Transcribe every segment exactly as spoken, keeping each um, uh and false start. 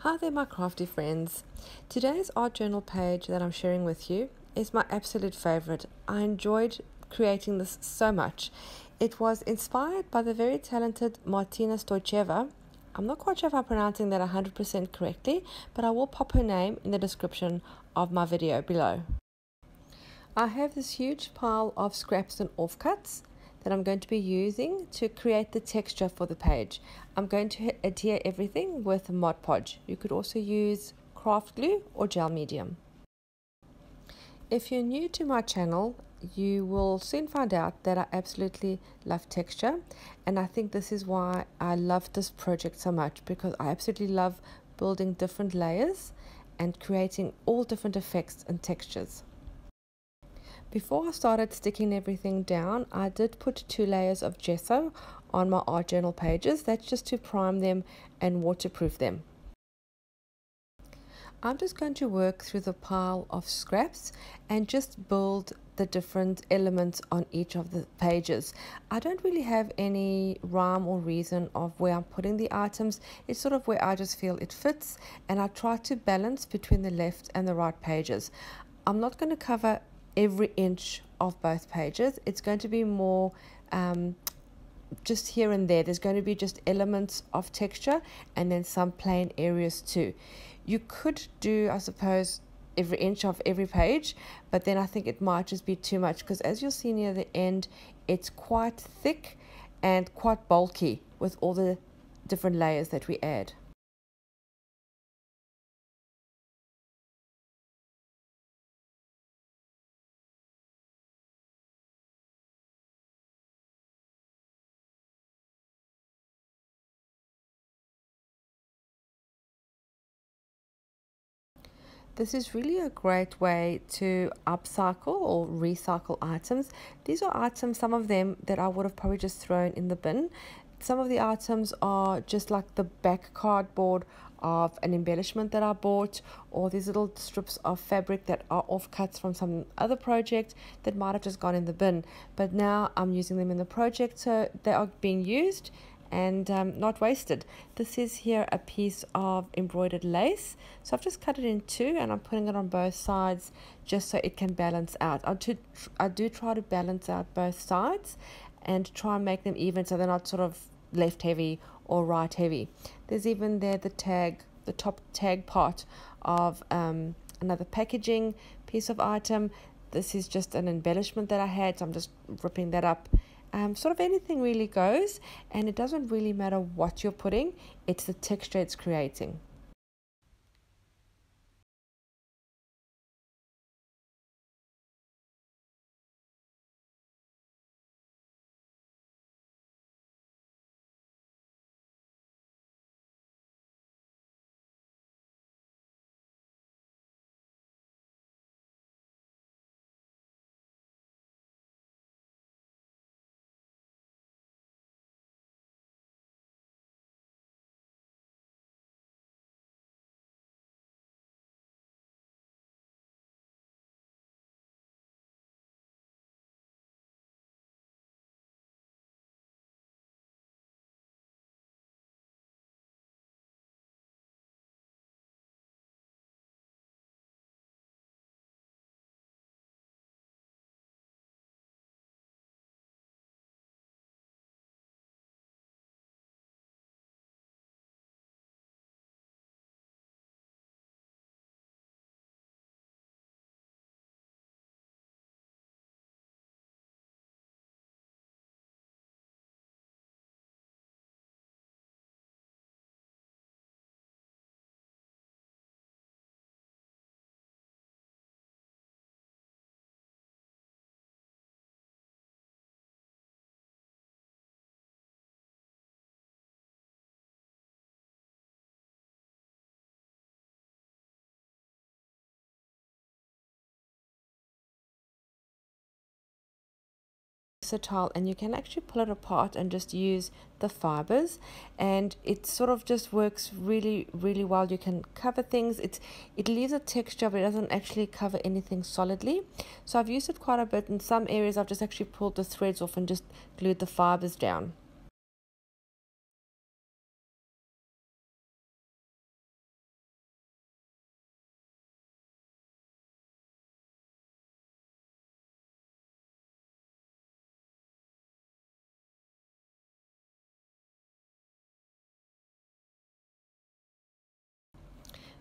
Hi there my crafty friends. Today's art journal page that I'm sharing with you is my absolute favorite. I enjoyed creating this so much. It was inspired by the very talented Martina Stoycheva. I'm not quite sure if I'm pronouncing that one hundred percent correctly, but I will pop her name in the description of my video below. I have this huge pile of scraps and offcuts that I'm going to be using to create the texture for the page. I'm going to adhere everything with Mod Podge. You could also use craft glue or gel medium. If you're new to my channel, you will soon find out that I absolutely love texture, and I think this is why I love this project so much, because I absolutely love building different layers and creating all different effects and textures. Before I started sticking everything down, I did put two layers of gesso on my art journal pages. That's just to prime them and waterproof them. I'm just going to work through the pile of scraps and just build the different elements on each of the pages. I don't really have any rhyme or reason of where I'm putting the items. It's sort of where I just feel it fits, and I try to balance between the left and the right pages. I'm not going to cover every inch of both pages. It's going to be more um, just here and there. There's going to be just elements of texture and then some plain areas too. You could do, I suppose, every inch of every page, but then I think it might just be too much, because as you'll see near the end, it's quite thick and quite bulky with all the different layers that we add. This is really a great way to upcycle or recycle items. These are items, some of them that I would have probably just thrown in the bin. Some of the items are just like the back cardboard of an embellishment that I bought, or these little strips of fabric that are offcuts from some other project that might have just gone in the bin. But now I'm using them in the project, so they are being used and um, not wasted. This is here a piece of embroidered lace, so I've just cut it in two and I'm putting it on both sides just so it can balance out. I do, I do try to balance out both sides and try and make them even, so they're not sort of left heavy or right heavy. There's even there the tag, the top tag part of um, another packaging piece of item. This is just an embellishment that I had, so I'm just ripping that up. Um, sort of anything really goes, and it doesn't really matter what you're putting, it's the texture it's creating. And you can actually pull it apart and just use the fibers, and it sort of just works really really well. You can cover things. It's it leaves a texture, but it doesn't actually cover anything solidly, so I've used it quite a bit. In some areas I've just actually pulled the threads off and just glued the fibers down.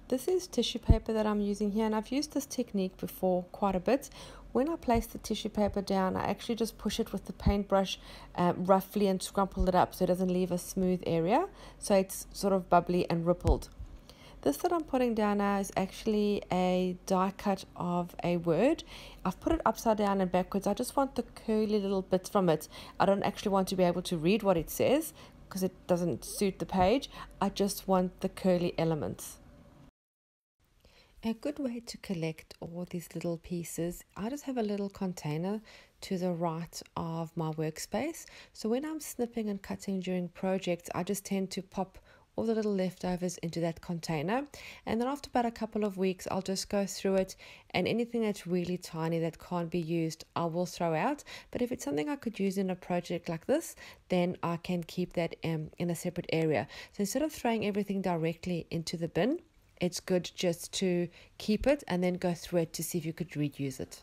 This is tissue paper that I'm using here, and I've used this technique before quite a bit. When I place the tissue paper down, I actually just push it with the paintbrush uh, roughly and crumple it up so it doesn't leave a smooth area, so it's sort of bubbly and rippled. This that I'm putting down now is actually a die cut of a word. I've put it upside down and backwards. I just want the curly little bits from it. I don't actually want to be able to read what it says because it doesn't suit the page. I just want the curly elements. A good way to collect all these little pieces, I just have a little container to the right of my workspace. So when I'm snipping and cutting during projects, I just tend to pop all the little leftovers into that container, and then after about a couple of weeks I'll just go through it, and anything that's really tiny that can't be used I will throw out. But if it's something I could use in a project like this, then I can keep that um, in a separate area. So instead of throwing everything directly into the bin, it's good just to keep it and then go through it to see if you could reuse it.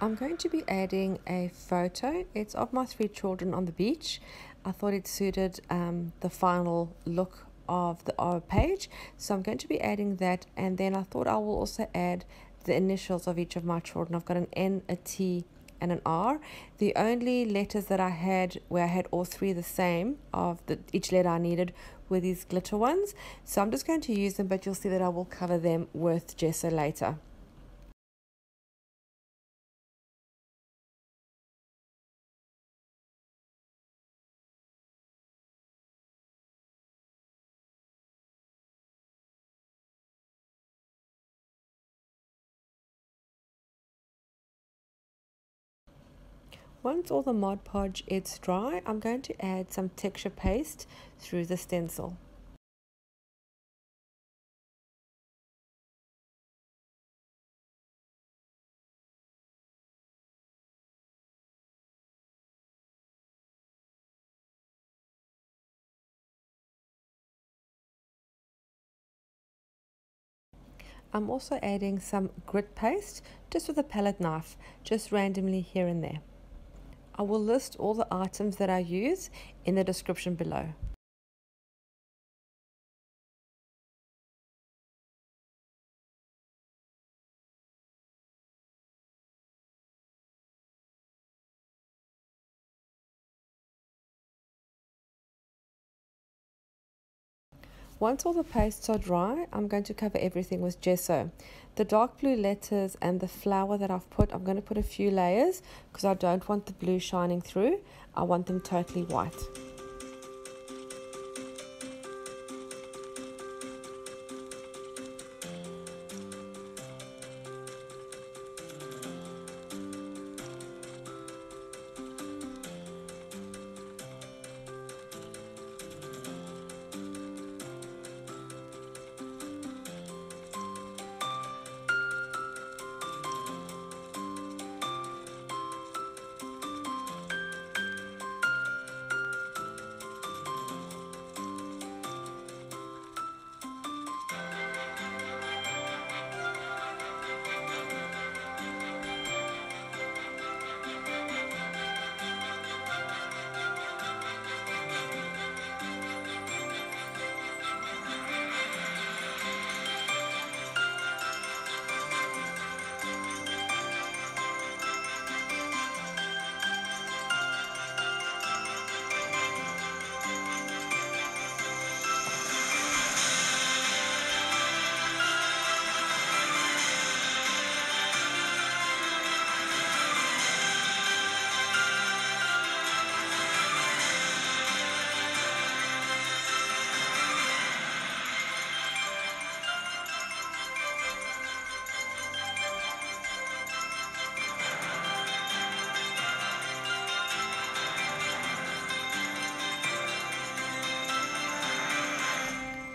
I'm going to be adding a photo. It's of my three children on the beach. I thought it suited um, the final look of the our page, so I'm going to be adding that, and then I thought I will also add the initials of each of my children. I've got an N, a T and an R. The only letters that I had where I had all three the same of the each letter I needed were these glitter ones, so I'm just going to use them, but you'll see that I will cover them with gesso later. Once all the Mod Podge is dry, I'm going to add some texture paste through the stencil. I'm also adding some grit paste, just with a palette knife, just randomly here and there. I will list all the items that I use in the description below. Once all the pastes are dry, I'm going to cover everything with gesso. The dark blue letters and the flower that I've put, I'm going to put a few layers because I don't want the blue shining through. I want them totally white.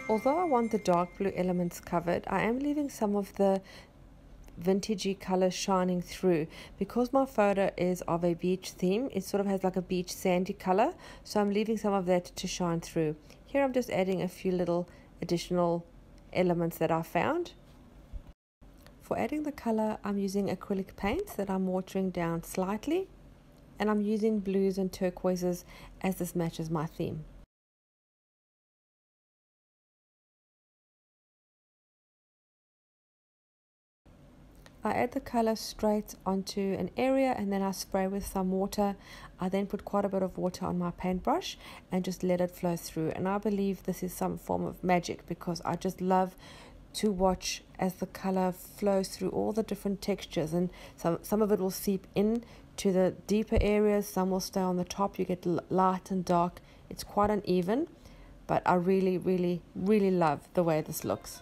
Although I want the dark blue elements covered, I am leaving some of the vintagey color shining through, because my photo is of a beach theme. It sort of has like a beach sandy color, so I'm leaving some of that to shine through. Here I'm just adding a few little additional elements that I found. For adding the color, I'm using acrylic paints that I'm watering down slightly, and I'm using blues and turquoises as this matches my theme. I add the color straight onto an area and then I spray with some water. I then put quite a bit of water on my paintbrush and just let it flow through. And I believe this is some form of magic, because I just love to watch as the color flows through all the different textures. And some, some of it will seep in to the deeper areas, some will stay on the top. You get light and dark. It's quite uneven, but I really, really, really love the way this looks.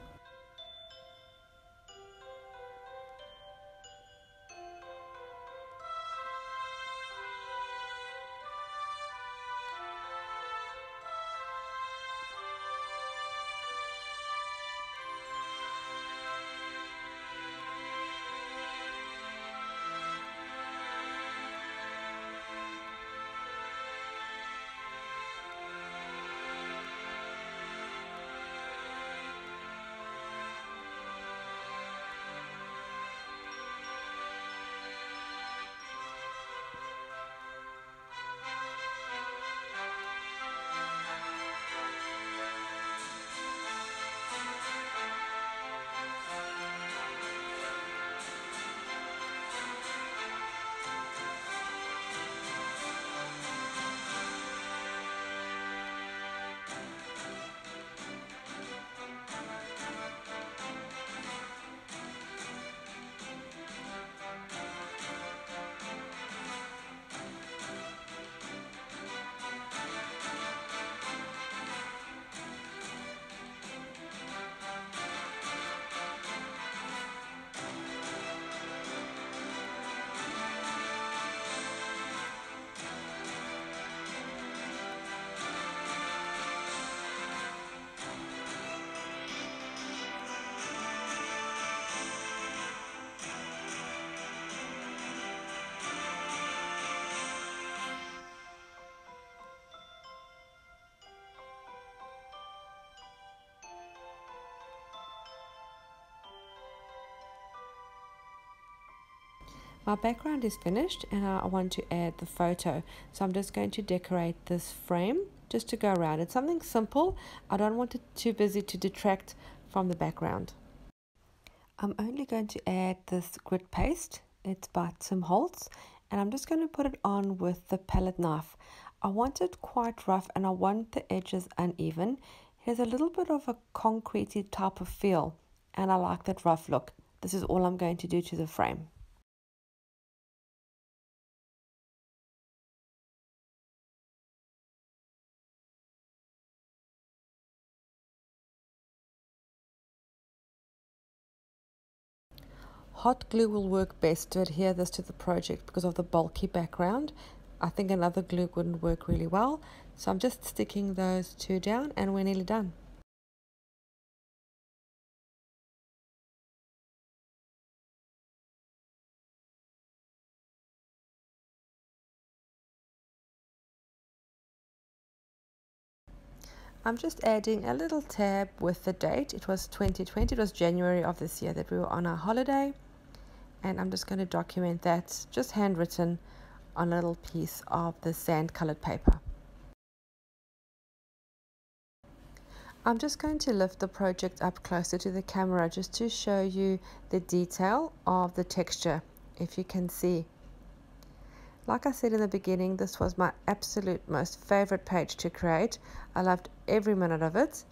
My background is finished and I want to add the photo, so I'm just going to decorate this frame just to go around. It's something simple. I don't want it too busy to detract from the background. I'm only going to add this grit paste. It's by Tim Holtz, and I'm just going to put it on with the palette knife. I want it quite rough and I want the edges uneven. It has a little bit of a concretey type of feel and I like that rough look. This is all I'm going to do to the frame. Hot glue will work best to adhere this to the project because of the bulky background. I think another glue wouldn't work really well. So I'm just sticking those two down and we're nearly done. I'm just adding a little tab with the date. It was twenty twenty, it was January of this year that we were on our holiday. And I'm just going to document that, just handwritten on a little piece of the sand colored paper. I'm just going to lift the project up closer to the camera just to show you the detail of the texture, if you can see. Like I said in the beginning, this was my absolute most favorite page to create. I loved every minute of it.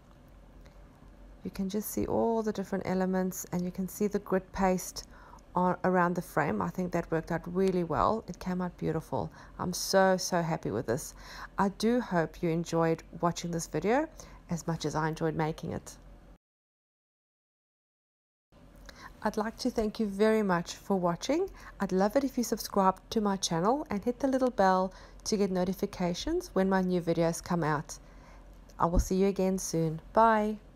You can just see all the different elements and you can see the grit paste on around the frame. I think that worked out really well. It came out beautiful. I'm so so happy with this. I do hope you enjoyed watching this video as much as I enjoyed making it. I'd like to thank you very much for watching. I'd love it if you subscribe to my channel and hit the little bell to get notifications when my new videos come out. I will see you again soon. Bye.